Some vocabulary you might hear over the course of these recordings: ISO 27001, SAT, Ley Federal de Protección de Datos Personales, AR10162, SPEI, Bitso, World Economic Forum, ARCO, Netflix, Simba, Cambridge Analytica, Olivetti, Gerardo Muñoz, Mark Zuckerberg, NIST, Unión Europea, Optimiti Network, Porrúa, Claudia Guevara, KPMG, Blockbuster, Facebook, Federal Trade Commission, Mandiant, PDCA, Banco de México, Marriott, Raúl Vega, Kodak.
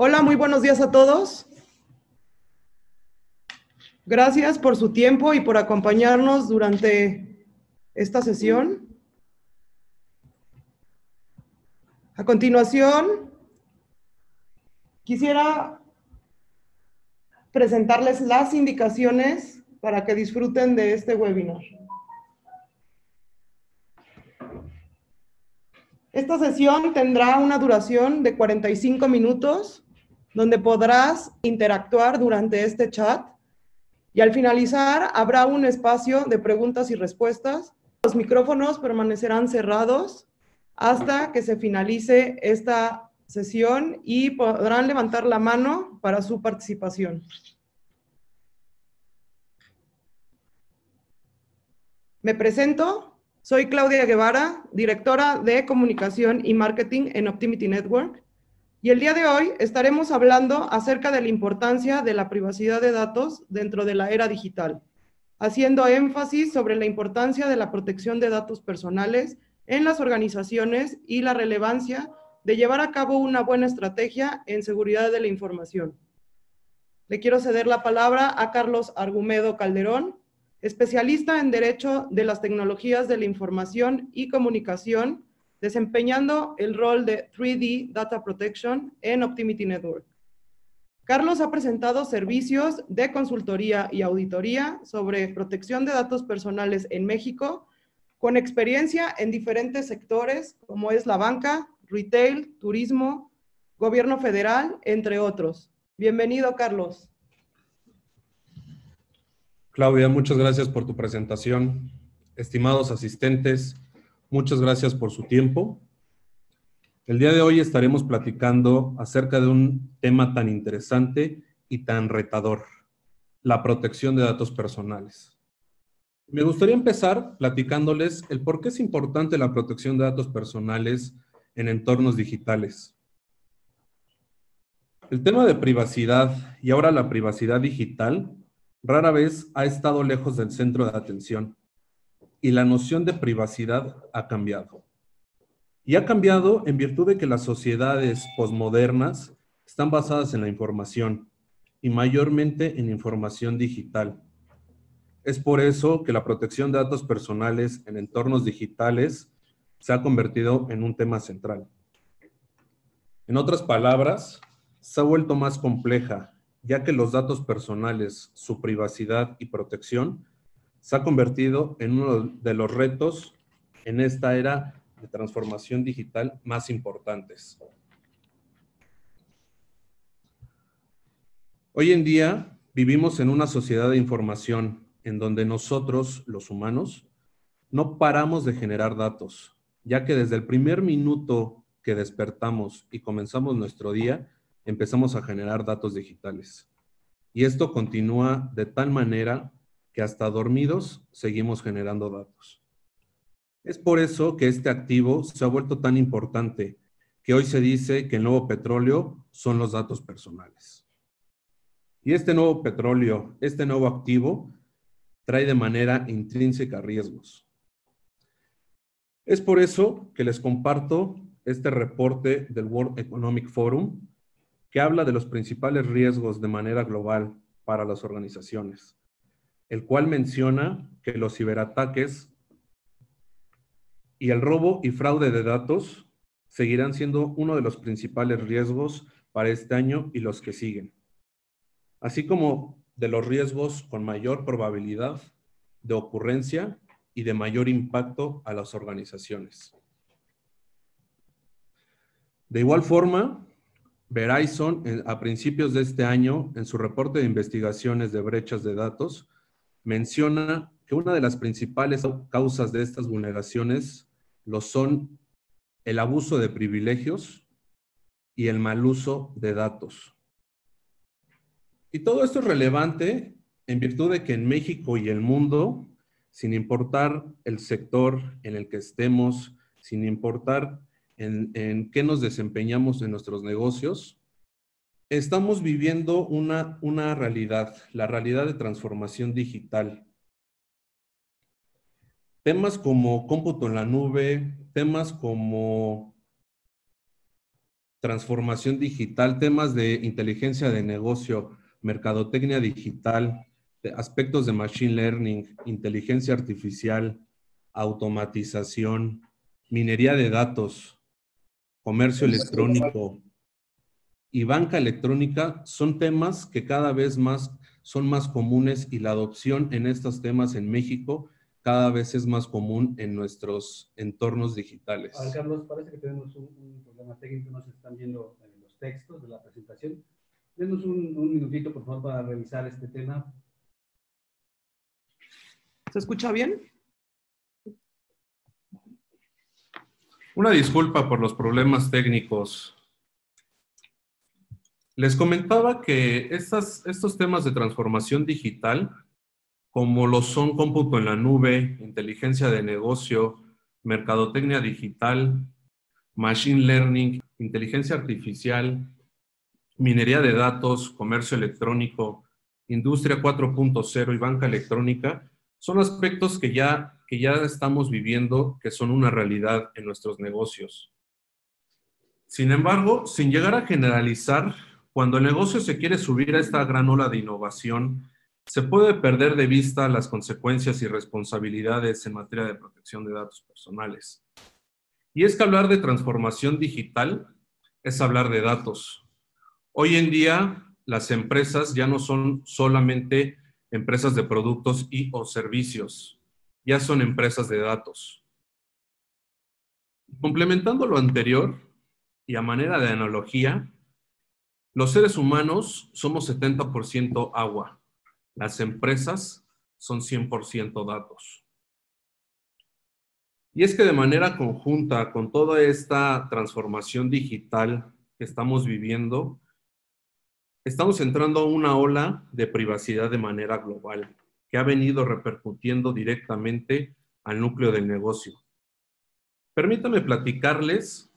Hola, muy buenos días a todos. Gracias por su tiempo y por acompañarnos durante esta sesión. A continuación, quisiera presentarles las indicaciones para que disfruten de este webinar. Esta sesión tendrá una duración de 45 minutos, donde podrás interactuar durante este chat y al finalizar habrá un espacio de preguntas y respuestas. Los micrófonos permanecerán cerrados hasta que se finalice esta sesión y podrán levantar la mano para su participación. Me presento. Soy Claudia Guevara, directora de Comunicación y Marketing en Optimiti Network, y el día de hoy estaremos hablando acerca de la importancia de la privacidad de datos dentro de la era digital, haciendo énfasis sobre la importancia de la protección de datos personales en las organizaciones y la relevancia de llevar a cabo una buena estrategia en seguridad de la información. Le quiero ceder la palabra a Carlos Argumedo Calderón, especialista en Derecho de las Tecnologías de la Información y Comunicación, desempeñando el rol de 3D Data Protection en Optimiti Network. Carlos ha presentado servicios de consultoría y auditoría sobre protección de datos personales en México, con experiencia en diferentes sectores como es la banca, retail, turismo, gobierno federal, entre otros. Bienvenido, Carlos. Claudia, muchas gracias por tu presentación. Estimados asistentes, muchas gracias por su tiempo. El día de hoy estaremos platicando acerca de un tema tan interesante y tan retador, la protección de datos personales. Me gustaría empezar platicándoles el por qué es importante la protección de datos personales en entornos digitales. El tema de privacidad y ahora la privacidad digital rara vez ha estado lejos del centro de atención y la noción de privacidad ha cambiado. Y ha cambiado en virtud de que las sociedades posmodernas están basadas en la información y mayormente en información digital. Es por eso que la protección de datos personales en entornos digitales se ha convertido en un tema central. En otras palabras, se ha vuelto más compleja, ya que los datos personales, su privacidad y protección se ha convertido en uno de los retos en esta era de transformación digital más importantes. Hoy en día vivimos en una sociedad de información en donde nosotros, los humanos, no paramos de generar datos, ya que desde el primer minuto que despertamos y comenzamos nuestro día, empezamos a generar datos digitales. Y esto continúa de tal manera que hasta dormidos seguimos generando datos. Es por eso que este activo se ha vuelto tan importante, que hoy se dice que el nuevo petróleo son los datos personales. Y este nuevo petróleo, este nuevo activo, trae de manera intrínseca riesgos. Es por eso que les comparto este reporte del World Economic Forum, que habla de los principales riesgos de manera global para las organizaciones, el cual menciona que los ciberataques y el robo y fraude de datos seguirán siendo uno de los principales riesgos para este año y los que siguen, así como de los riesgos con mayor probabilidad de ocurrencia y de mayor impacto a las organizaciones. De igual forma, Verizon, a principios de este año, en su reporte de investigaciones de brechas de datos, menciona que una de las principales causas de estas vulneraciones lo son el abuso de privilegios y el mal uso de datos. Y todo esto es relevante en virtud de que en México y el mundo, sin importar el sector en el que estemos, sin importar en qué nos desempeñamos en nuestros negocios, estamos viviendo una realidad, la realidad de transformación digital. Temas como cómputo en la nube, temas como transformación digital, temas de inteligencia de negocio, mercadotecnia digital, aspectos de machine learning, inteligencia artificial, automatización, minería de datos, comercio electrónico y banca electrónica son temas que cada vez más son más comunes y la adopción en estos temas en México cada vez es más común en nuestros entornos digitales. A ver, Carlos, parece que tenemos un problema técnico, no se están viendo en los textos de la presentación. Denos un minutito, por favor, para revisar este tema. ¿Se escucha bien? Una disculpa por los problemas técnicos. Les comentaba que estos temas de transformación digital, como lo son cómputo en la nube, inteligencia de negocio, mercadotecnia digital, machine learning, inteligencia artificial, minería de datos, comercio electrónico, industria 4.0 y banca electrónica, son aspectos que ya estamos viviendo, que son una realidad en nuestros negocios. Sin embargo, sin llegar a generalizar, cuando el negocio se quiere subir a esta gran ola de innovación, se puede perder de vista las consecuencias y responsabilidades en materia de protección de datos personales. Y es que hablar de transformación digital es hablar de datos. Hoy en día, las empresas ya no son solamente empresas de productos y o servicios, ya son empresas de datos. Complementando lo anterior y a manera de analogía, los seres humanos somos 70% agua, las empresas son 100% datos. Y es que de manera conjunta con toda esta transformación digital que estamos viviendo, estamos entrando a una ola de privacidad de manera global, que ha venido repercutiendo directamente al núcleo del negocio. Permítanme platicarles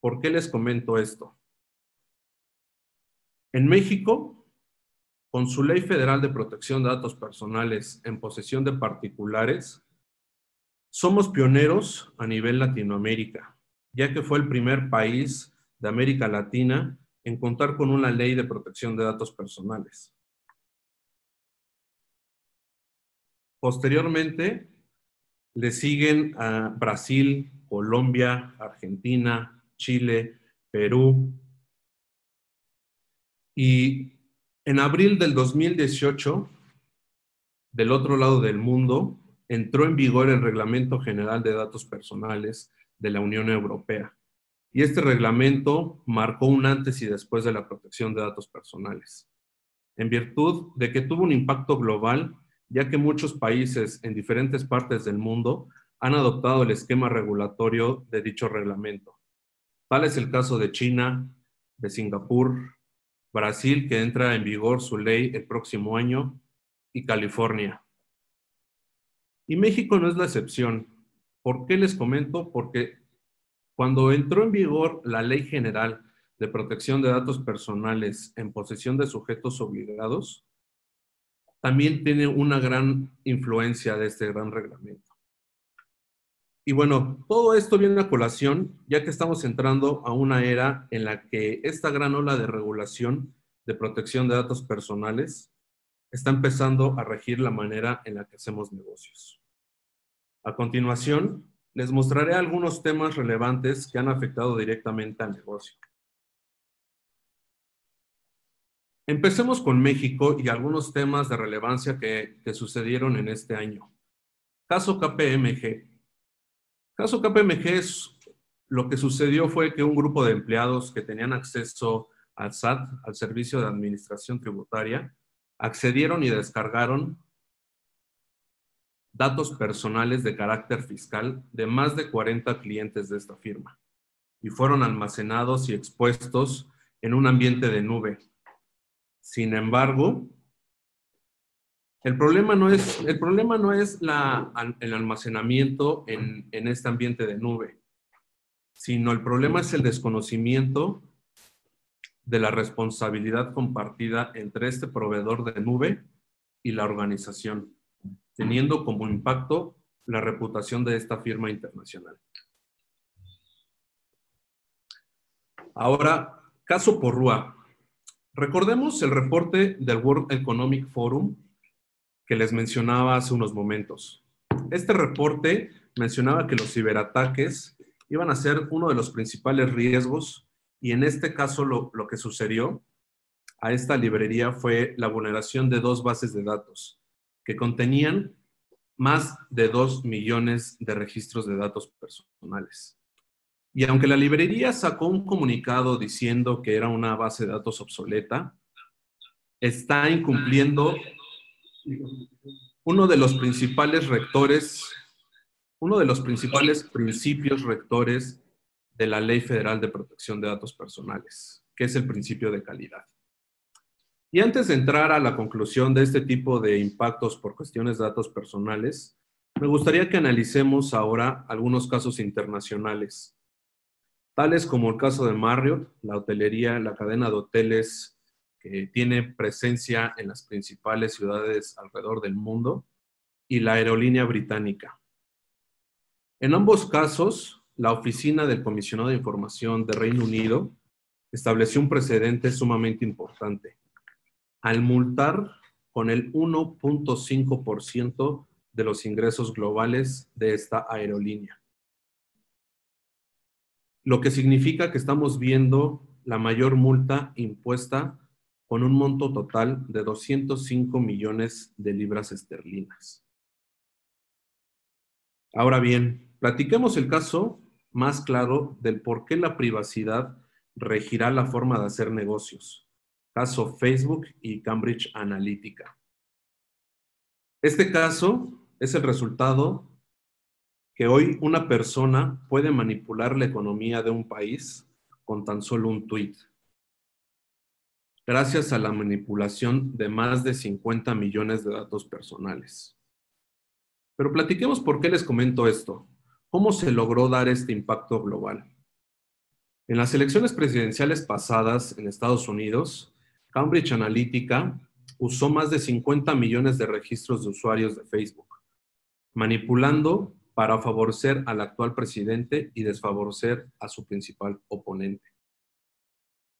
por qué les comento esto. En México, con su Ley Federal de Protección de Datos Personales en Posesión de Particulares, somos pioneros a nivel Latinoamérica, ya que fue el primer país de América Latina en contar con una ley de protección de datos personales. Posteriormente, le siguen a Brasil, Colombia, Argentina, Chile, Perú. Y en abril del 2018, del otro lado del mundo, entró en vigor el Reglamento General de Datos Personales de la Unión Europea. Y este reglamento marcó un antes y después de la protección de datos personales, en virtud de que tuvo un impacto global, ya que muchos países en diferentes partes del mundo han adoptado el esquema regulatorio de dicho reglamento. Tal es el caso de China, de Singapur, Brasil, que entra en vigor su ley el próximo año, y California. Y México no es la excepción. ¿Por qué les comento? Porque cuando entró en vigor la Ley General de Protección de Datos Personales en Posesión de Sujetos Obligados, también tiene una gran influencia de este gran reglamento. Y bueno, todo esto viene a colación, ya que estamos entrando a una era en la que esta gran ola de regulación de protección de datos personales está empezando a regir la manera en la que hacemos negocios. A continuación, les mostraré algunos temas relevantes que han afectado directamente al negocio. Empecemos con México y algunos temas de relevancia que sucedieron en este año. Caso KPMG. Caso KPMG es lo que sucedió fue que un grupo de empleados que tenían acceso al SAT, al Servicio de Administración Tributaria, accedieron y descargaron datos personales de carácter fiscal de más de 40 clientes de esta firma y fueron almacenados y expuestos en un ambiente de nube. Sin embargo, el problema no es el almacenamiento en este ambiente de nube, sino el problema es el desconocimiento de la responsabilidad compartida entre este proveedor de nube y la organización, teniendo como impacto la reputación de esta firma internacional. Ahora, caso Porrúa. Recordemos el reporte del World Economic Forum que les mencionaba hace unos momentos. Este reporte mencionaba que los ciberataques iban a ser uno de los principales riesgos y en este caso lo que sucedió a esta librería fue la vulneración de 2 bases de datos que contenían más de 2 millones de registros de datos personales. Y aunque la librería sacó un comunicado diciendo que era una base de datos obsoleta, está incumpliendo uno de los principales principios rectores de la Ley Federal de Protección de Datos Personales, que es el principio de calidad. Y antes de entrar a la conclusión de este tipo de impactos por cuestiones de datos personales, me gustaría que analicemos ahora algunos casos internacionales, tales como el caso de Marriott, la hotelería, la cadena de hoteles que tiene presencia en las principales ciudades alrededor del mundo, y la aerolínea británica. En ambos casos, la Oficina del Comisionado de Información de Reino Unido estableció un precedente sumamente importante al multar con el 1.5% de los ingresos globales de esta aerolínea. Lo que significa que estamos viendo la mayor multa impuesta con un monto total de 205 millones de libras esterlinas. Ahora bien, platiquemos el caso más claro del por qué la privacidad regirá la forma de hacer negocios. Caso Facebook y Cambridge Analytica. Este caso es el resultado que hoy una persona puede manipular la economía de un país con tan solo un tuit, gracias a la manipulación de más de 50 millones de datos personales. Pero platiquemos por qué les comento esto. ¿Cómo se logró dar este impacto global? En las elecciones presidenciales pasadas en Estados Unidos, Cambridge Analytica usó más de 50 millones de registros de usuarios de Facebook, manipulando para favorecer al actual presidente y desfavorecer a su principal oponente.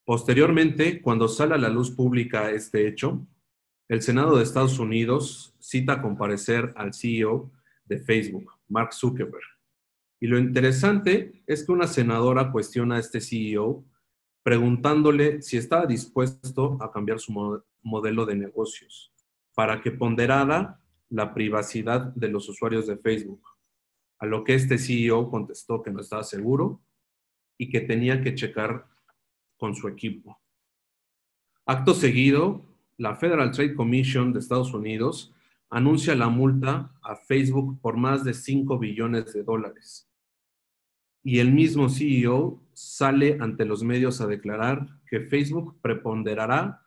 Posteriormente, cuando sale a la luz pública este hecho, el Senado de Estados Unidos cita a comparecer al CEO de Facebook, Mark Zuckerberg. Y lo interesante es que una senadora cuestiona a este CEO preguntándole si estaba dispuesto a cambiar su modelo de negocios para que ponderara la privacidad de los usuarios de Facebook. A lo que este CEO contestó que no estaba seguro y que tenía que checar con su equipo. Acto seguido, la Federal Trade Commission de Estados Unidos anuncia la multa a Facebook por más de 5 billones de dólares. Y el mismo CEO sale ante los medios a declarar que Facebook preponderará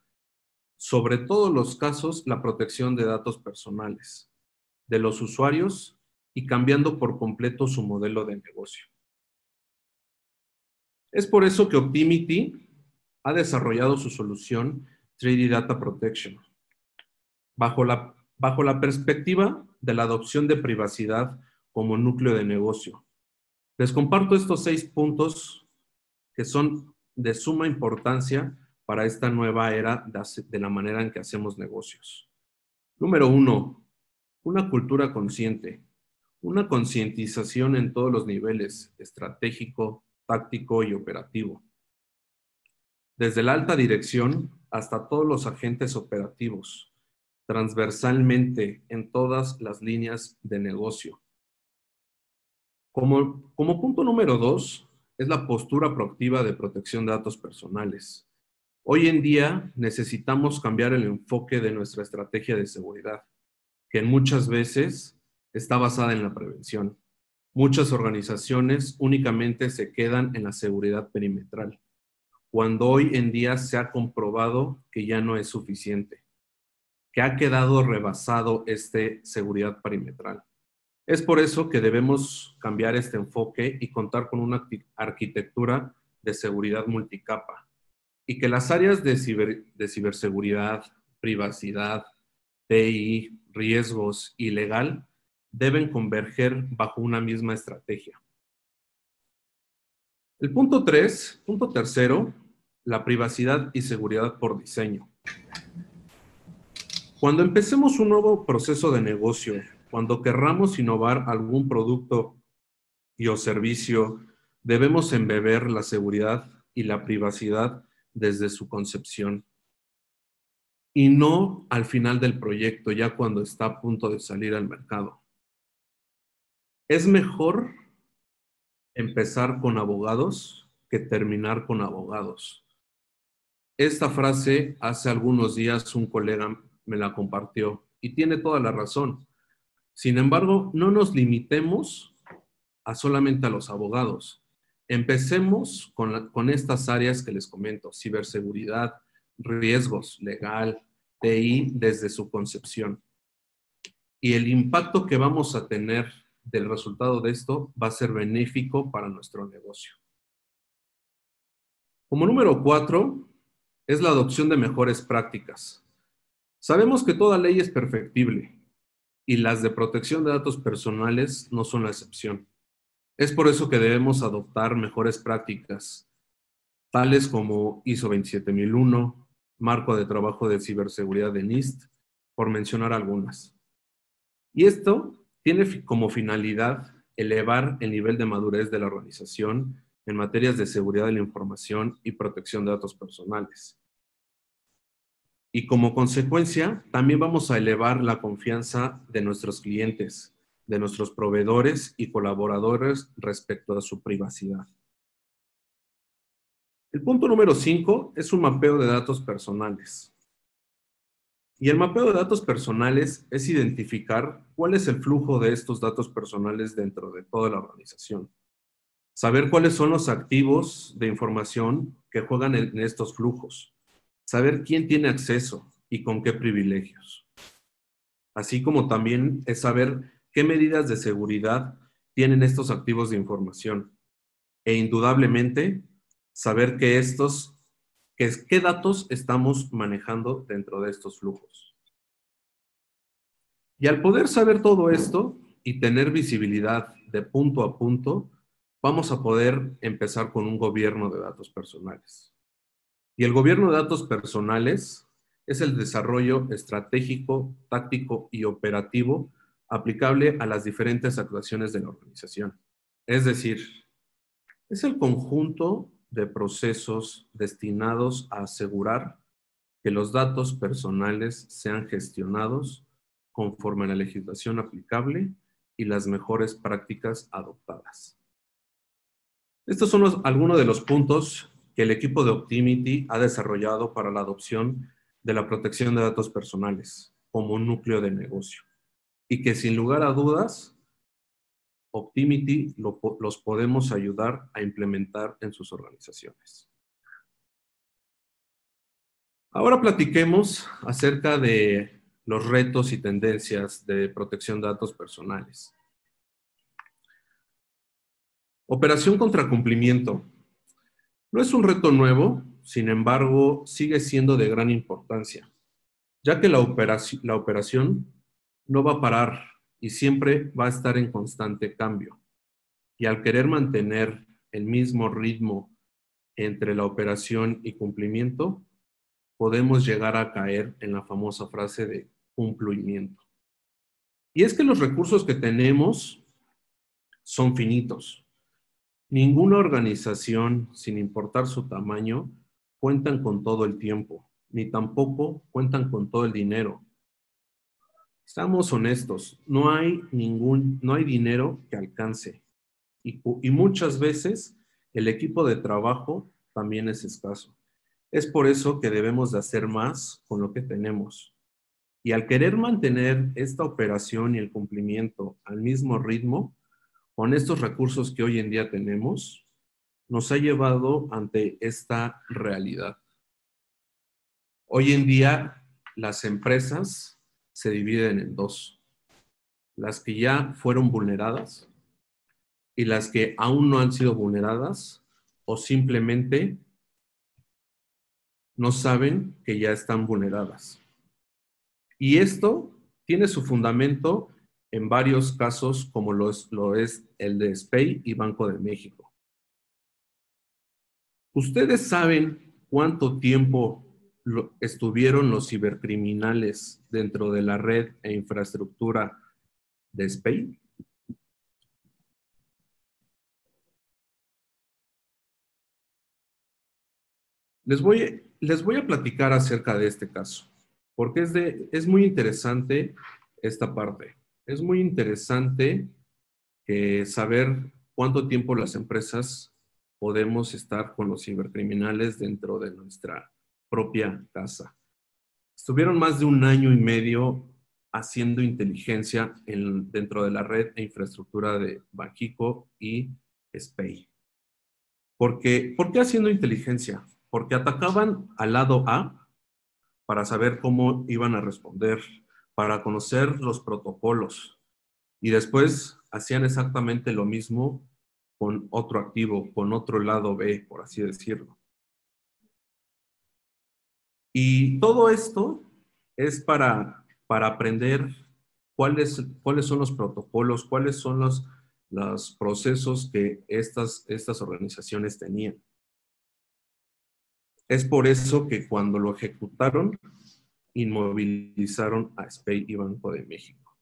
sobre todos los casos la protección de datos personales de los usuarios y cambiando por completo su modelo de negocio. Es por eso que Optimiti ha desarrollado su solución 3D Data Protection, bajo la perspectiva de la adopción de privacidad como núcleo de negocio. Les comparto estos 6 puntos que son de suma importancia para esta nueva era de la manera en que hacemos negocios. Número 1, una cultura consciente, una concientización en todos los niveles, estratégico, táctico y operativo. Desde la alta dirección hasta todos los agentes operativos, transversalmente en todas las líneas de negocio. Como punto número 2, es la postura proactiva de protección de datos personales. Hoy en día necesitamos cambiar el enfoque de nuestra estrategia de seguridad, que muchas veces está basada en la prevención. Muchas organizaciones únicamente se quedan en la seguridad perimetral, cuando hoy en día se ha comprobado que ya no es suficiente, que ha quedado rebasado este seguridad perimetral. Es por eso que debemos cambiar este enfoque y contar con una arquitectura de seguridad multicapa y que las áreas de ciberseguridad, privacidad, TI, riesgos y legal deben converger bajo una misma estrategia. El punto 3, punto tercero, la privacidad y seguridad por diseño. Cuando empecemos un nuevo proceso de negocio, cuando querramos innovar algún producto y o servicio, debemos embeber la seguridad y la privacidad desde su concepción. Y no al final del proyecto, ya cuando está a punto de salir al mercado. Es mejor empezar con abogados que terminar con abogados. Esta frase hace algunos días un colega me la compartió y tiene toda la razón. Sin embargo, no nos limitemos a solamente a los abogados. Empecemos con estas áreas que les comento, ciberseguridad, riesgos, legal, TI, desde su concepción. Y el impacto que vamos a tener del resultado de esto va a ser benéfico para nuestro negocio. Como número 4, es la adopción de mejores prácticas. Sabemos que toda ley es perfectible y las de protección de datos personales no son la excepción. Es por eso que debemos adoptar mejores prácticas, tales como ISO 27001, Marco de Trabajo de Ciberseguridad de NIST, por mencionar algunas. Y esto tiene como finalidad elevar el nivel de madurez de la organización en materias de seguridad de la información y protección de datos personales. Y como consecuencia, también vamos a elevar la confianza de nuestros clientes, de nuestros proveedores y colaboradores respecto a su privacidad. El punto número 5 es un mapeo de datos personales. Y el mapeo de datos personales es identificar cuál es el flujo de estos datos personales dentro de toda la organización. Saber cuáles son los activos de información que juegan en estos flujos. Saber quién tiene acceso y con qué privilegios. Así como también es saber qué medidas de seguridad tienen estos activos de información. E indudablemente, saber qué datos estamos manejando dentro de estos flujos. Y al poder saber todo esto y tener visibilidad de punto a punto, vamos a poder empezar con un gobierno de datos personales. Y el gobierno de datos personales es el desarrollo estratégico, táctico y operativo aplicable a las diferentes actuaciones de la organización. Es decir, es el conjunto de procesos destinados a asegurar que los datos personales sean gestionados conforme a la legislación aplicable y las mejores prácticas adoptadas. Estos son algunos de los puntos que el equipo de Optimiti ha desarrollado para la adopción de la protección de datos personales como un núcleo de negocio. Y que sin lugar a dudas, Optimiti los podemos ayudar a implementar en sus organizaciones. Ahora platiquemos acerca de los retos y tendencias de protección de datos personales. Operación contra cumplimiento. No es un reto nuevo, sin embargo, sigue siendo de gran importancia, ya que la operación no va a parar y siempre va a estar en constante cambio. Y al querer mantener el mismo ritmo entre la operación y cumplimiento, podemos llegar a caer en la famosa frase de cumplimiento. Y es que los recursos que tenemos son finitos. Ninguna organización, sin importar su tamaño, cuentan con todo el tiempo, ni tampoco cuentan con todo el dinero. Seamos honestos, no hay dinero que alcance y muchas veces el equipo de trabajo también es escaso. Es por eso que debemos de hacer más con lo que tenemos. Y al querer mantener esta operación y el cumplimiento al mismo ritmo, con estos recursos que hoy en día tenemos, nos ha llevado ante esta realidad. Hoy en día las empresas se dividen en dos. Las que ya fueron vulneradas y las que aún no han sido vulneradas o simplemente no saben que ya están vulneradas. Y esto tiene su fundamento en varios casos como lo es el de SPEI y Banco de México. ¿Ustedes saben cuánto tiempo estuvieron los cibercriminales dentro de la red e infraestructura de SPEI? Les voy a platicar acerca de este caso, porque es muy interesante esta parte. Es muy interesante saber cuánto tiempo las empresas podemos estar con los cibercriminales dentro de nuestra propia casa. Estuvieron más de 1 año y medio haciendo inteligencia dentro de la red e infraestructura de Banxico y SPEI. ¿Por qué haciendo inteligencia? Porque atacaban al lado A para saber cómo iban a responder, para conocer los protocolos. Y después hacían exactamente lo mismo con otro activo, con otro lado B, por así decirlo. Y todo esto es para aprender cuáles son los protocolos, cuáles son los procesos que estas organizaciones tenían. Es por eso que cuando lo ejecutaron, inmovilizaron a SPEI y Banco de México.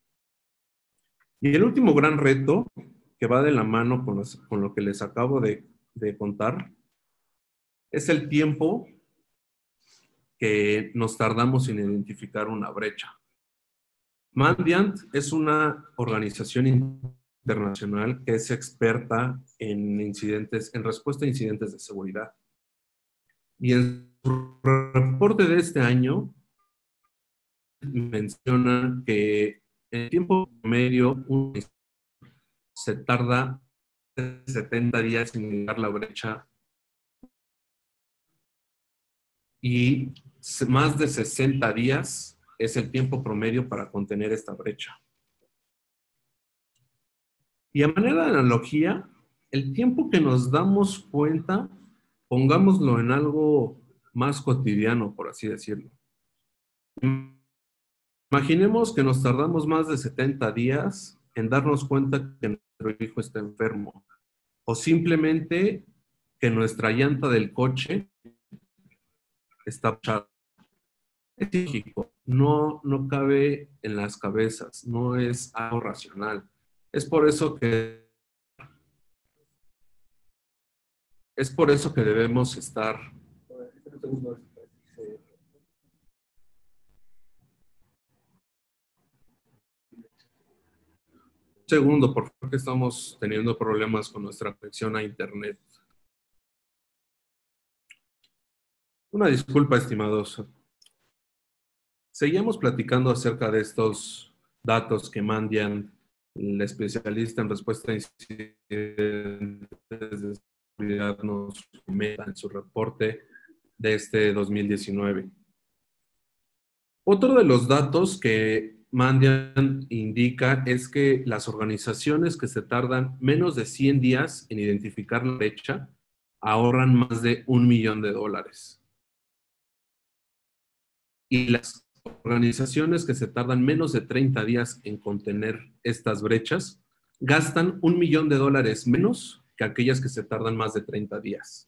Y el último gran reto, que va de la mano con lo que les acabo de contar, es el tiempo que nos tardamos en identificar una brecha. Mandiant es una organización internacional que es experta en respuesta a incidentes de seguridad. Y en su reporte de este año menciona que en tiempo medio se tarda 70 días en llegar la brecha y más de 60 días es el tiempo promedio para contener esta brecha. Y a manera de analogía, el tiempo que nos damos cuenta, pongámoslo en algo más cotidiano, por así decirlo. Imaginemos que nos tardamos más de 70 días en darnos cuenta que nuestro hijo está enfermo, o simplemente que nuestra llanta del coche está pinchada. Es lógico, no cabe en las cabezas, no es algo racional. Es por eso que debemos estar. Un segundo, por favor, que estamos teniendo problemas con nuestra conexión a internet. Una disculpa, estimados. Seguimos platicando acerca de estos datos que Mandiant, el especialista en respuesta a incidentes, nos comenta en su reporte de este 2019. Otro de los datos que Mandiant indica es que las organizaciones que se tardan menos de 100 días en identificar la brecha ahorran más de $1 millón. Y las organizaciones que se tardan menos de 30 días en contener estas brechas gastan $1 millón menos que aquellas que se tardan más de 30 días.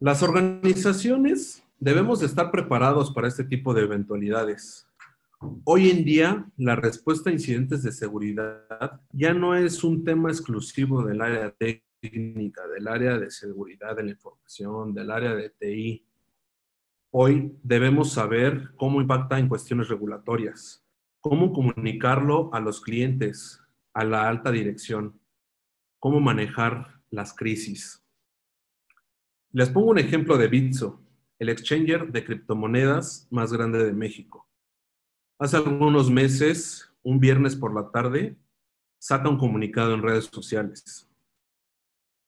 Las organizaciones debemos de estar preparados para este tipo de eventualidades. Hoy en día, la respuesta a incidentes de seguridad ya no es un tema exclusivo del área técnica, del área de seguridad de la información, del área de TI. Hoy debemos saber cómo impacta en cuestiones regulatorias, cómo comunicarlo a los clientes, a la alta dirección, cómo manejar las crisis. Les pongo un ejemplo de Bitso, el exchanger de criptomonedas más grande de México. Hace algunos meses, un viernes por la tarde, saca un comunicado en redes sociales.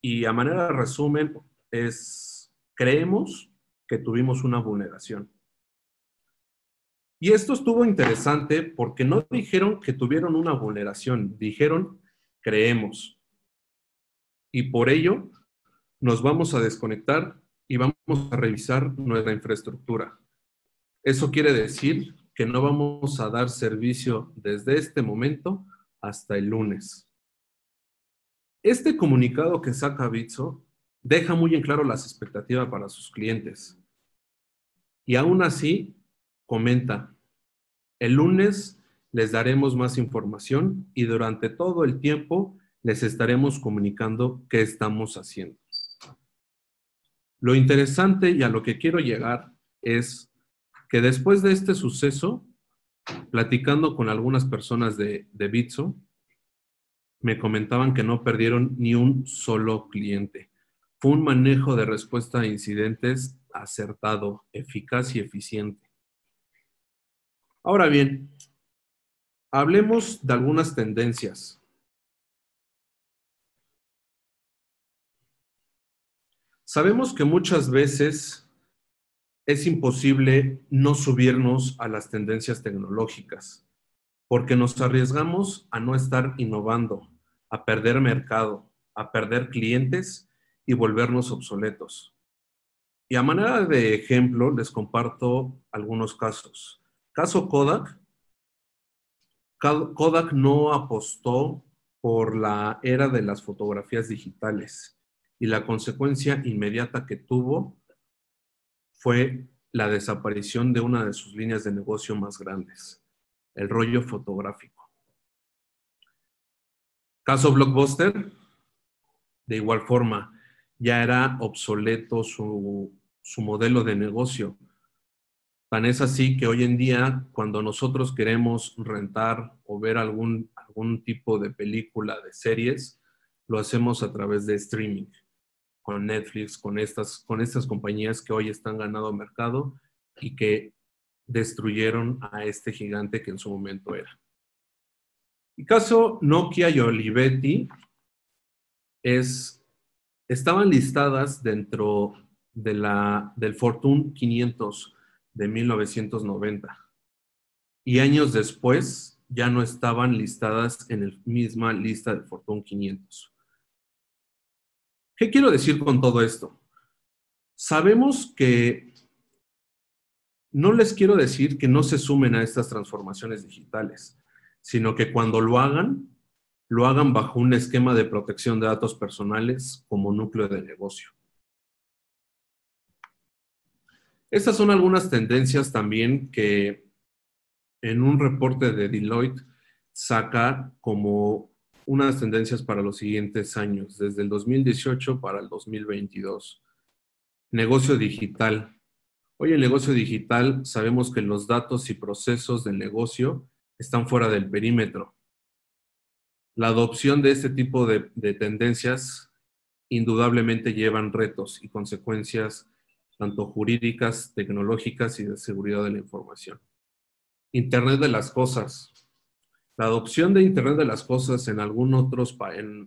Y a manera de resumen es, creemos que tuvimos una vulneración. Y esto estuvo interesante porque no dijeron que tuvieron una vulneración, dijeron creemos. Y por ello, nos vamos a desconectar y vamos a revisar nuestra infraestructura. Eso quiere decir que no vamos a dar servicio desde este momento hasta el lunes. Este comunicado que saca Bitso deja muy en claro las expectativas para sus clientes. Y aún así, comenta, el lunes les daremos más información y durante todo el tiempo les estaremos comunicando qué estamos haciendo. Lo interesante y a lo que quiero llegar es que después de este suceso, platicando con algunas personas de Bitso, me comentaban que no perdieron ni un solo cliente. Fue un manejo de respuesta a incidentes acertado, eficaz y eficiente. Ahora bien, hablemos de algunas tendencias. Sabemos que muchas veces es imposible no subirnos a las tendencias tecnológicas, porque nos arriesgamos a no estar innovando, a perder mercado, a perder clientes y volvernos obsoletos. Y a manera de ejemplo, les comparto algunos casos. Caso Kodak. Kodak no apostó por la era de las fotografías digitales y la consecuencia inmediata que tuvo fue la desaparición de una de sus líneas de negocio más grandes, el rollo fotográfico. Caso Blockbuster, de igual forma, ya era obsoleto su modelo de negocio. Tan es así que hoy en día, cuando nosotros queremos rentar o ver algún tipo de película, de series, lo hacemos a través de streaming, con Netflix, con estas compañías que hoy están ganando mercado y que destruyeron a este gigante que en su momento era. El caso Nokia y Olivetti estaban listadas dentro de del Fortune 500 de 1990. Y años después ya no estaban listadas en la misma lista del Fortune 500. ¿Qué quiero decir con todo esto? Sabemos que no les quiero decir que no se sumen a estas transformaciones digitales, sino que cuando lo hagan bajo un esquema de protección de datos personales como núcleo de negocio. Estas son algunas tendencias también que en un reporte de Deloitte saca como unas tendencias para los siguientes años, desde el 2018 para el 2022. Negocio digital. Hoy el negocio digital sabemos que los datos y procesos del negocio están fuera del perímetro. La adopción de este tipo de tendencias indudablemente llevan retos y consecuencias tanto jurídicas, tecnológicas y de seguridad de la información. Internet de las cosas. La adopción de Internet de las cosas en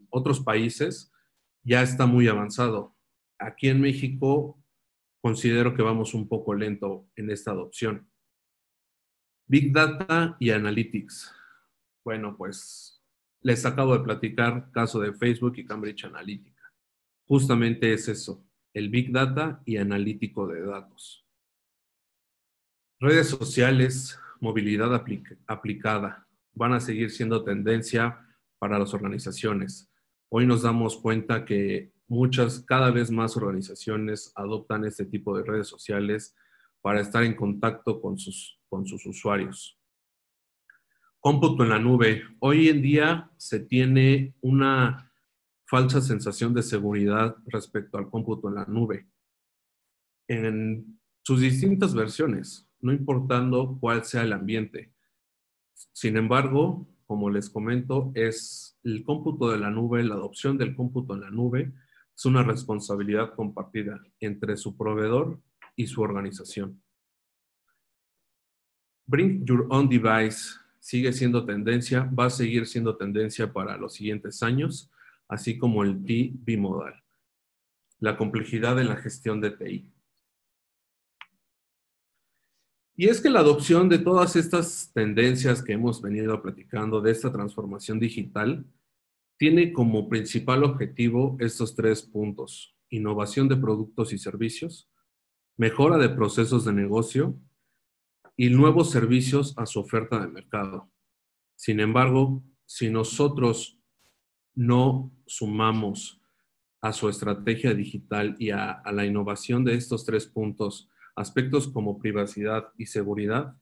otros países ya está muy avanzado. Aquí en México considero que vamos un poco lento en esta adopción. Big Data y Analytics. Bueno, pues les acabo de platicar caso de Facebook y Cambridge Analytica. Justamente es eso, el Big Data y analítico de datos. Redes sociales, movilidad aplicada, van a seguir siendo tendencia para las organizaciones. Hoy nos damos cuenta que cada vez más organizaciones adoptan este tipo de redes sociales para estar en contacto con sus usuarios. Cómputo en la nube. Hoy en día se tiene una falsa sensación de seguridad respecto al cómputo en la nube, en sus distintas versiones, no importando cuál sea el ambiente. Sin embargo, como les comento, es el cómputo de la nube, la adopción del cómputo en la nube, es una responsabilidad compartida entre su proveedor y su organización. Bring your own device. Sigue siendo tendencia, va a seguir siendo tendencia para los siguientes años, así como el TI bimodal, la complejidad en la gestión de TI. Y es que la adopción de todas estas tendencias que hemos venido platicando, de esta transformación digital, tiene como principal objetivo estos tres puntos: innovación de productos y servicios, mejora de procesos de negocio, y nuevos servicios a su oferta de mercado. Sin embargo, si nosotros no sumamos a su estrategia digital y a la innovación de estos tres puntos, aspectos como privacidad y seguridad,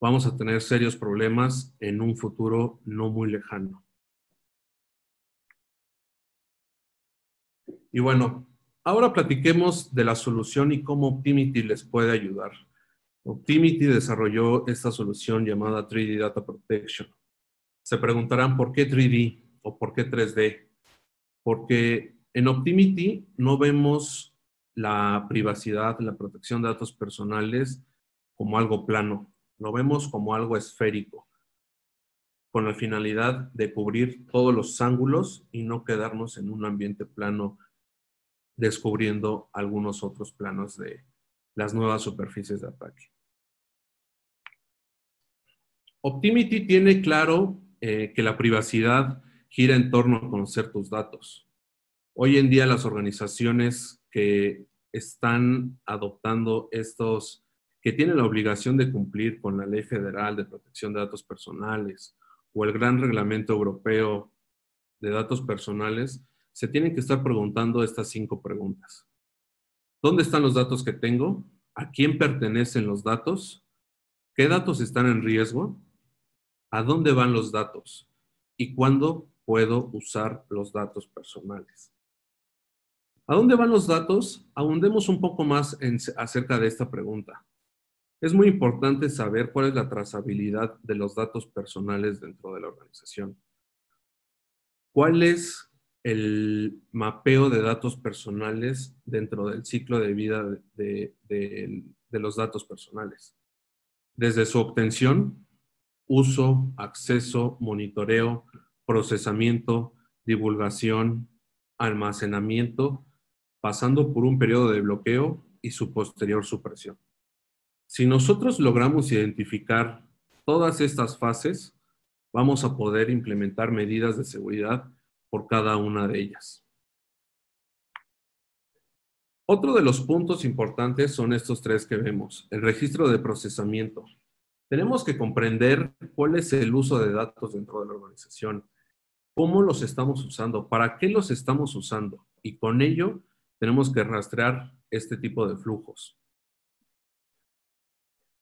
vamos a tener serios problemas en un futuro no muy lejano. Y bueno, ahora platiquemos de la solución y cómo Optimiti les puede ayudar. Optimiti desarrolló esta solución llamada 3D Data Protection. Se preguntarán por qué 3D o por qué 3D. Porque en Optimiti no vemos la privacidad, la protección de datos personales como algo plano. Lo vemos como algo esférico, con la finalidad de cubrir todos los ángulos y no quedarnos en un ambiente plano descubriendo algunos otros planos de las nuevas superficies de ataque. Optimiti tiene claro que la privacidad gira en torno a conocer tus datos. Hoy en día las organizaciones que están adoptando estos, que tienen la obligación de cumplir con la Ley Federal de Protección de Datos Personales o el gran Reglamento Europeo de Datos Personales, se tienen que estar preguntando estas 5 preguntas. ¿Dónde están los datos que tengo? ¿A quién pertenecen los datos? ¿Qué datos están en riesgo? ¿A dónde van los datos? ¿Y cuándo puedo usar los datos personales? ¿A dónde van los datos? Ahondemos un poco más acerca de esta pregunta. Es muy importante saber cuál es la trazabilidad de los datos personales dentro de la organización. ¿Cuál es el mapeo de datos personales dentro del ciclo de vida de los datos personales? Desde su obtención, uso, acceso, monitoreo, procesamiento, divulgación, almacenamiento, pasando por un periodo de bloqueo y su posterior supresión. Si nosotros logramos identificar todas estas fases, vamos a poder implementar medidas de seguridad por cada una de ellas. Otro de los puntos importantes son estos 3 que vemos. El registro de procesamiento. Tenemos que comprender cuál es el uso de datos dentro de la organización, cómo los estamos usando, para qué los estamos usando, y con ello tenemos que rastrear este tipo de flujos.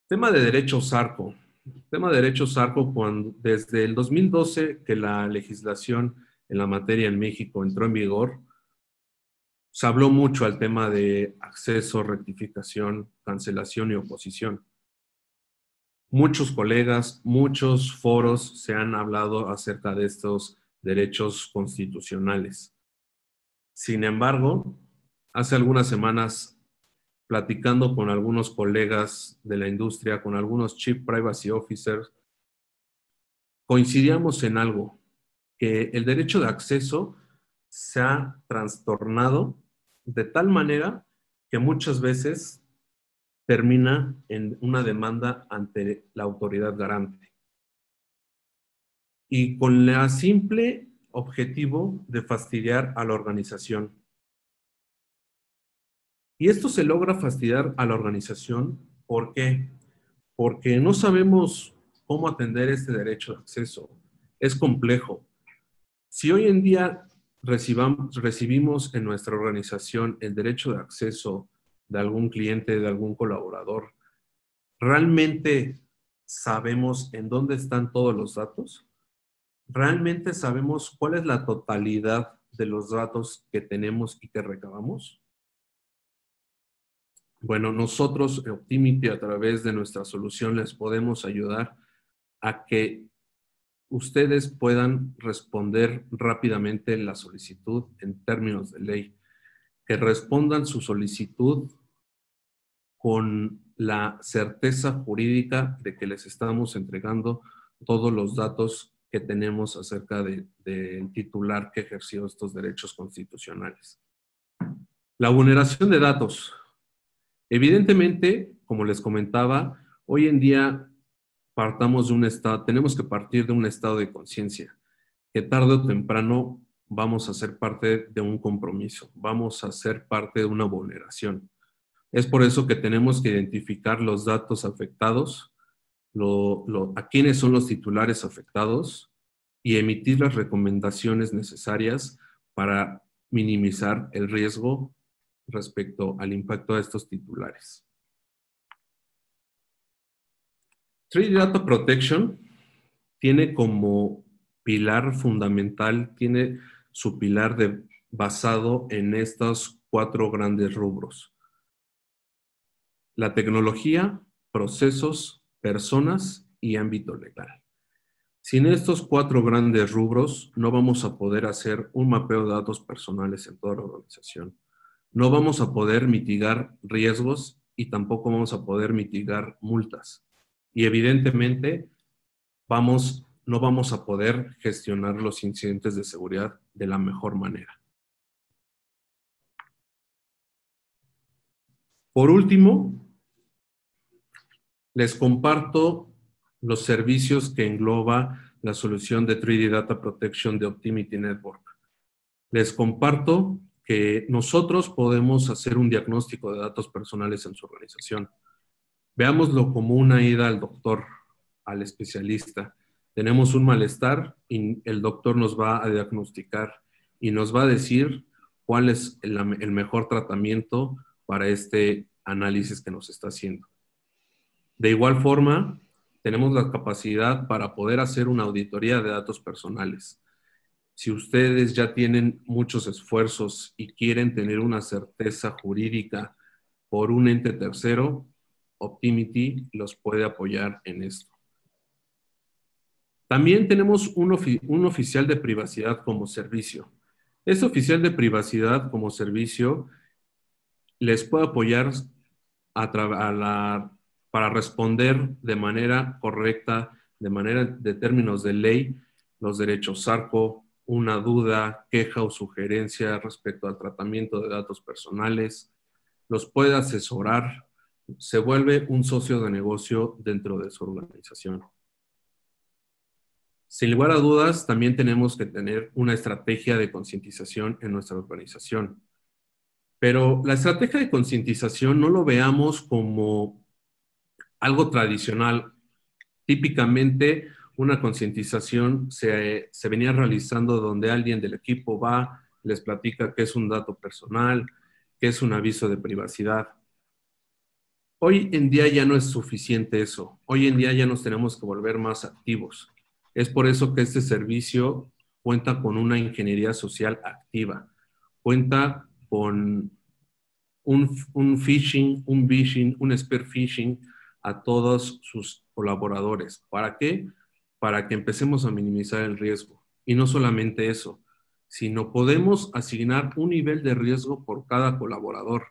Tema de derechos ARCO. Tema de derechos ARCO, desde el 2012 que la legislación en la materia en México entró en vigor, se habló mucho al tema de acceso, rectificación, cancelación y oposición. Muchos colegas, muchos foros se han hablado acerca de estos derechos constitucionales. Sin embargo, hace algunas semanas, platicando con algunos colegas de la industria, con algunos Chief Privacy Officers, coincidíamos en algo, que el derecho de acceso se ha trastornado de tal manera que muchas veces termina en una demanda ante la autoridad garante. Y con el simple objetivo de fastidiar a la organización. Y esto se logra fastidiar a la organización, ¿por qué? Porque no sabemos cómo atender este derecho de acceso. Es complejo. Si hoy en día recibimos en nuestra organización el derecho de acceso de algún cliente, de algún colaborador, ¿realmente sabemos en dónde están todos los datos? ¿Realmente sabemos cuál es la totalidad de los datos que tenemos y que recabamos? Bueno, nosotros, Optimiti, a través de nuestra solución, les podemos ayudar a que ustedes puedan responder rápidamente la solicitud en términos de ley, que respondan su solicitud con la certeza jurídica de que les estamos entregando todos los datos que tenemos acerca del titular que ejerció estos derechos constitucionales. La vulneración de datos. Evidentemente, como les comentaba, hoy en día tenemos que partir de un estado de conciencia, que tarde o temprano vamos a ser parte de un compromiso, vamos a ser parte de una vulneración. Es por eso que tenemos que identificar los datos afectados, a quiénes son los titulares afectados y emitir las recomendaciones necesarias para minimizar el riesgo respecto al impacto de estos titulares. 3D Data Protection tiene como pilar fundamental, tiene su pilar basado en estos cuatro grandes rubros. La tecnología, procesos, personas y ámbito legal. Sin estos cuatro grandes rubros no vamos a poder hacer un mapeo de datos personales en toda la organización. No vamos a poder mitigar riesgos y tampoco vamos a poder mitigar multas. Y evidentemente no vamos a poder gestionar los incidentes de seguridad de la mejor manera. Por último, les comparto los servicios que engloba la solución de 3D Data Protection de Optimiti Network. Les comparto que nosotros podemos hacer un diagnóstico de datos personales en su organización. Veámoslo como una ida al doctor, al especialista. Tenemos un malestar y el doctor nos va a diagnosticar y nos va a decir cuál es el mejor tratamiento para este análisis que nos está haciendo. De igual forma, tenemos la capacidad para poder hacer una auditoría de datos personales. Si ustedes ya tienen muchos esfuerzos y quieren tener una certeza jurídica por un ente tercero, Optimiti los puede apoyar en esto. También tenemos un oficial de privacidad como servicio. Este oficial de privacidad como servicio les puede apoyar para responder de manera correcta, de términos de ley, los derechos ARCO, una duda, queja o sugerencia respecto al tratamiento de datos personales, los puede asesorar, se vuelve un socio de negocio dentro de su organización. Sin lugar a dudas, también tenemos que tener una estrategia de concientización en nuestra organización. Pero la estrategia de concientización no lo veamos como algo tradicional. Típicamente, una concientización se venía realizando donde alguien del equipo va, les platica qué es un dato personal, qué es un aviso de privacidad. Hoy en día ya no es suficiente eso. Hoy en día ya nos tenemos que volver más activos. Es por eso que este servicio cuenta con una ingeniería social activa, cuenta con un phishing, un vishing, un spear phishing a todos sus colaboradores. ¿Para qué? Para que empecemos a minimizar el riesgo. Y no solamente eso, sino podemos asignar un nivel de riesgo por cada colaborador.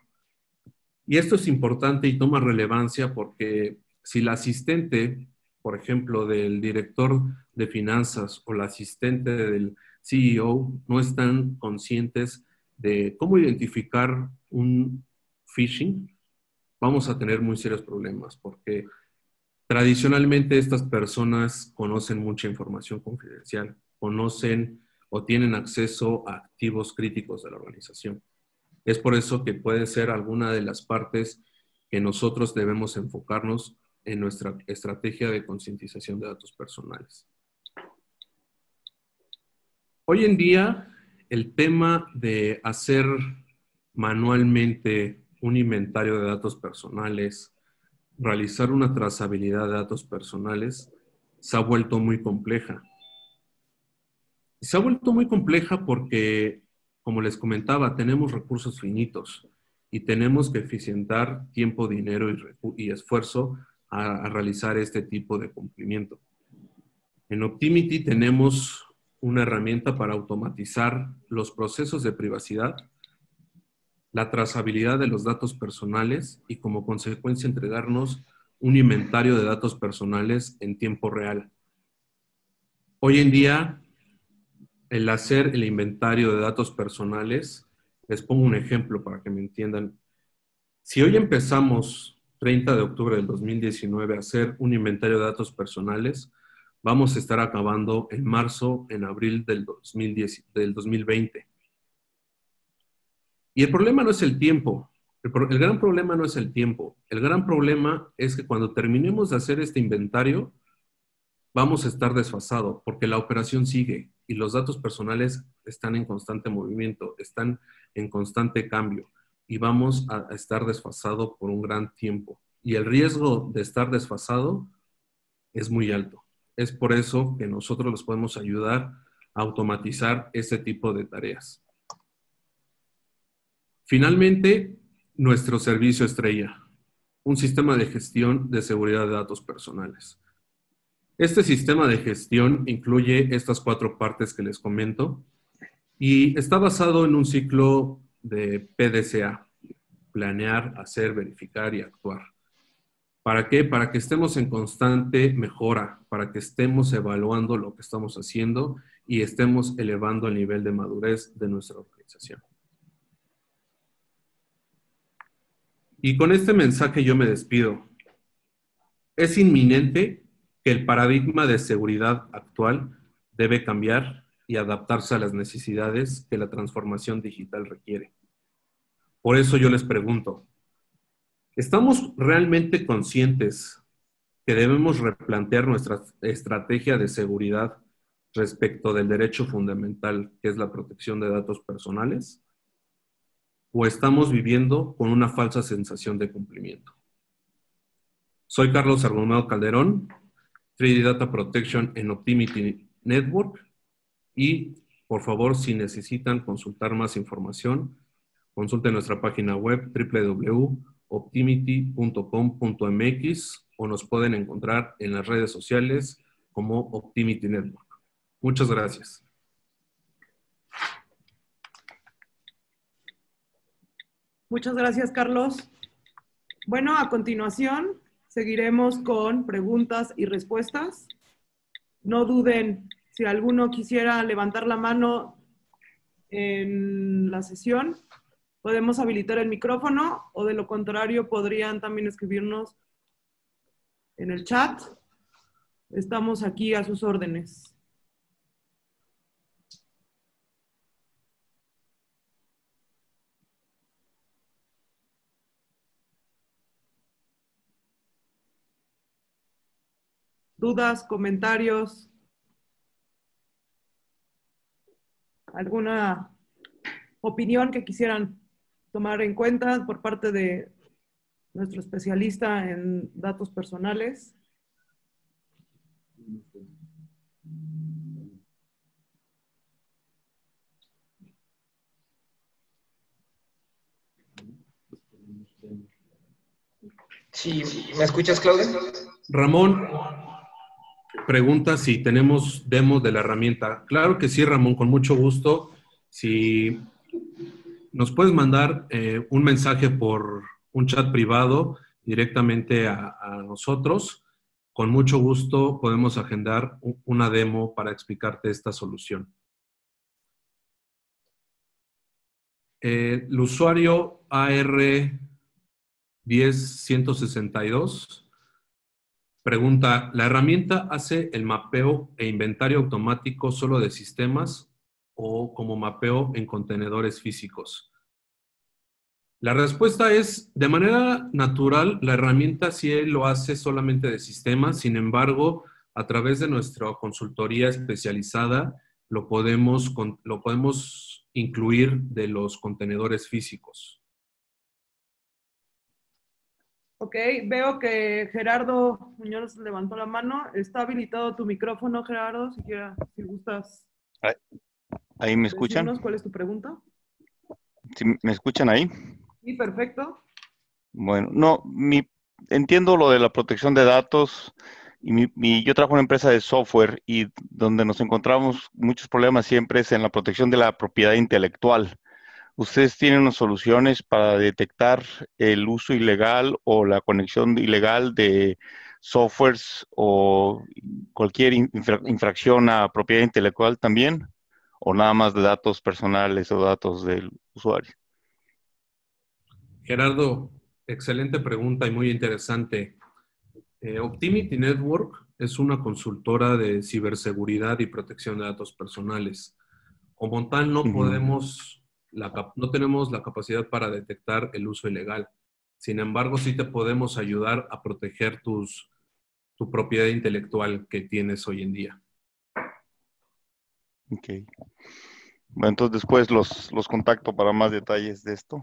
Y esto es importante y toma relevancia porque si la asistente, por ejemplo, del director de finanzas o la asistente del CEO no están conscientes de cómo identificar un phishing, vamos a tener muy serios problemas porque tradicionalmente estas personas conocen mucha información confidencial, conocen o tienen acceso a activos críticos de la organización. Es por eso que puede ser alguna de las partes que nosotros debemos enfocarnos en nuestra estrategia de concientización de datos personales. Hoy en día, el tema de hacer manualmente un inventario de datos personales, realizar una trazabilidad de datos personales, se ha vuelto muy compleja. Se ha vuelto muy compleja porque, como les comentaba, tenemos recursos finitos y tenemos que eficientar tiempo, dinero y esfuerzo a realizar este tipo de cumplimiento. En Optimiti tenemos una herramienta para automatizar los procesos de privacidad, la trazabilidad de los datos personales y como consecuencia entregarnos un inventario de datos personales en tiempo real. Hoy en día, el hacer el inventario de datos personales, les pongo un ejemplo para que me entiendan. Si hoy empezamos 30 de octubre del 2019, hacer un inventario de datos personales, vamos a estar acabando en marzo, en abril del 2020. Y el problema no es el tiempo. El gran problema no es el tiempo. El gran problema es que cuando terminemos de hacer este inventario, vamos a estar desfasados porque la operación sigue y los datos personales están en constante movimiento, están en constante cambio y vamos a estar desfasado por un gran tiempo. Y el riesgo de estar desfasado es muy alto. Es por eso que nosotros les podemos ayudar a automatizar ese tipo de tareas. Finalmente, nuestro servicio estrella, un sistema de gestión de seguridad de datos personales. Este sistema de gestión incluye estas 4 partes que les comento y está basado en un ciclo de PDCA, planear, hacer, verificar y actuar. ¿Para qué? Para que estemos en constante mejora, para que estemos evaluando lo que estamos haciendo y estemos elevando el nivel de madurez de nuestra organización. Y con este mensaje yo me despido. Es inminente que el paradigma de seguridad actual debe cambiar y adaptarse a las necesidades que la transformación digital requiere. Por eso yo les pregunto, ¿estamos realmente conscientes que debemos replantear nuestra estrategia de seguridad respecto del derecho fundamental que es la protección de datos personales? ¿O estamos viviendo con una falsa sensación de cumplimiento? Soy Carlos Argumedo Calderón, 3D Data Protection en Optimiti Network y, por favor, si necesitan consultar más información, consulten nuestra página web www.optimiti.com.mx o nos pueden encontrar en las redes sociales como Optimiti Network. Muchas gracias. Muchas gracias, Carlos. Bueno, a continuación seguiremos con preguntas y respuestas. No duden, si alguno quisiera levantar la mano en la sesión, podemos habilitar el micrófono o de lo contrario podrían también escribirnos en el chat. Estamos aquí a sus órdenes. ¿Dudas, comentarios? ¿Alguna opinión que quisieran tomar en cuenta por parte de nuestro especialista en datos personales? Sí, ¿me escuchas, Claudia? Ramón pregunta si tenemos demos de la herramienta. Claro que sí, Ramón, con mucho gusto. Si nos puedes mandar un mensaje por un chat privado directamente a nosotros, con mucho gusto podemos agendar una demo para explicarte esta solución. El usuario AR10162 pregunta, ¿la herramienta hace el mapeo e inventario automático solo de sistemas o como mapeo en contenedores físicos? La respuesta es, de manera natural, la herramienta sí lo hace solamente de sistemas, sin embargo, a través de nuestra consultoría especializada, lo podemos incluir de los contenedores físicos. Ok, veo que Gerardo Muñoz levantó la mano. Está habilitado tu micrófono, Gerardo, si gustas. ¿Ahí me escuchan? Decirnos, ¿cuál es tu pregunta? ¿Sí, me escuchan ahí? Sí, perfecto. Bueno, no, entiendo lo de la protección de datos. Y yo trabajo en una empresa de software y donde nos encontramos muchos problemas siempre es en la protección de la propiedad intelectual. ¿Ustedes tienen unas soluciones para detectar el uso ilegal o la conexión ilegal de softwares o cualquier infracción a propiedad intelectual también? ¿O nada más de datos personales o datos del usuario? Gerardo, excelente pregunta y muy interesante. Optimiti Network es una consultora de ciberseguridad y protección de datos personales. Como tal, no podemos... no tenemos la capacidad para detectar el uso ilegal. Sin embargo, sí te podemos ayudar a proteger tu propiedad intelectual que tienes hoy en día. Ok. Entonces después los contacto para más detalles de esto.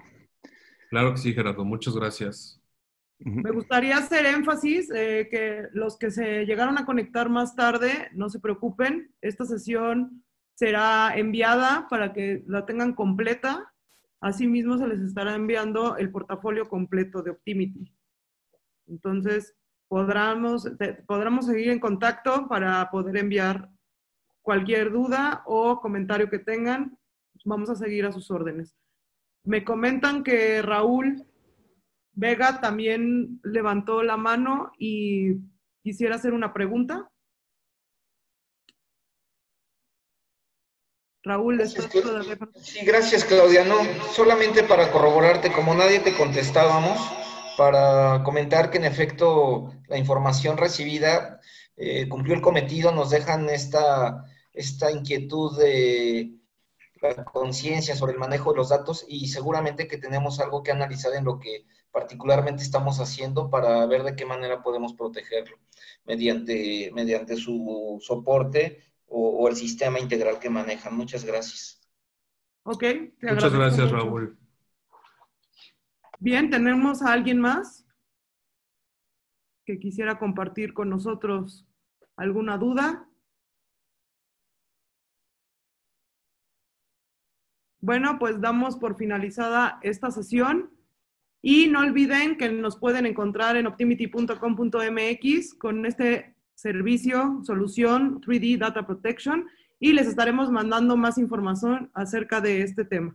Claro que sí, Gerardo. Muchas gracias. Me gustaría hacer énfasis que los que se llegaron a conectar más tarde, no se preocupen. Esta sesión será enviada para que la tengan completa. Asimismo, se les estará enviando el portafolio completo de Optimiti. Entonces, podremos seguir en contacto para poder enviar cualquier duda o comentario que tengan. Vamos a seguir a sus órdenes. Me comentan que Raúl Vega también levantó la mano y quisiera hacer una pregunta. Raúl, gracias, sí, gracias, Claudia. No, solamente para corroborarte, como nadie te contestábamos, para comentar que en efecto la información recibida cumplió el cometido, nos dejan esta inquietud de la conciencia sobre el manejo de los datos y seguramente que tenemos algo que analizar en lo que particularmente estamos haciendo para ver de qué manera podemos protegerlo mediante su soporte o el sistema integral que manejan. Muchas gracias. Ok. Muchas gracias, Raúl. Bien, ¿tenemos a alguien más que quisiera compartir con nosotros alguna duda? Bueno, pues damos por finalizada esta sesión y no olviden que nos pueden encontrar en optimiti.com.mx con este servicio, solución 3D Data Protection, y les estaremos mandando más información acerca de este tema.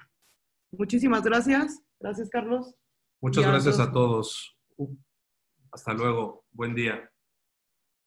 Muchísimas gracias. Gracias, Carlos. Muchas gracias a todos. Hasta luego. Buen día.